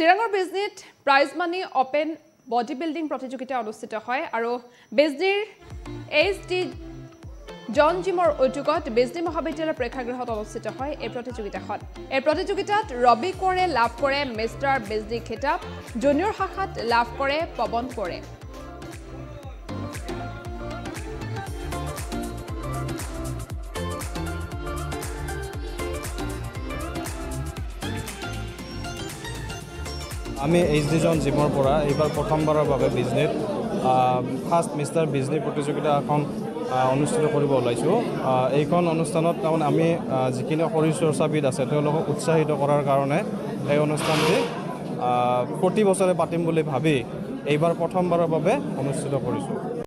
চিৰাঙৰ বেজনীত prize money open body building প্ৰতিযোগিতা অনুষ্ঠিত হয় আৰু বেজনীৰ এইচডি জন জিমৰ উদ্যোগত বেজনী মহাবিদ্যালয়ৰ প্ৰেক্ষাগৃহত অনুষ্ঠিত হয় এই প্ৰতিযোগিতাখন। এই প্ৰতিযোগিতাত ৰবি কোঁৱৰে লাভ কৰে মিষ্টাৰ বেজনী খিতাপ, জুনিয়ৰ শাখাত লাভ কৰে পৱন কোঁৱৰে। আমি এইচডি জন জিমৰ পৰা এইবাৰ প্ৰথমবাৰৰ বাবে বিজনীত ফাৰ্ষ্ট মিষ্টাৰ বিজনী প্ৰতিযোগিতা এখন অনুষ্ঠিত কৰিব ওলাইছোঁ। এইখন অনুষ্ঠানত তাৰমানে আমি যিখিনি শৰীৰ চৰ্চাবিদ আছে তেওঁলোকক উৎসাহিত কৰাৰ কাৰণে এই অনুষ্ঠানটি প্ৰতি বছৰে পাতিম বুলি ভাবি এইবাৰ প্ৰথমবাৰৰ বাবে অনুষ্ঠিত কৰিছোঁ।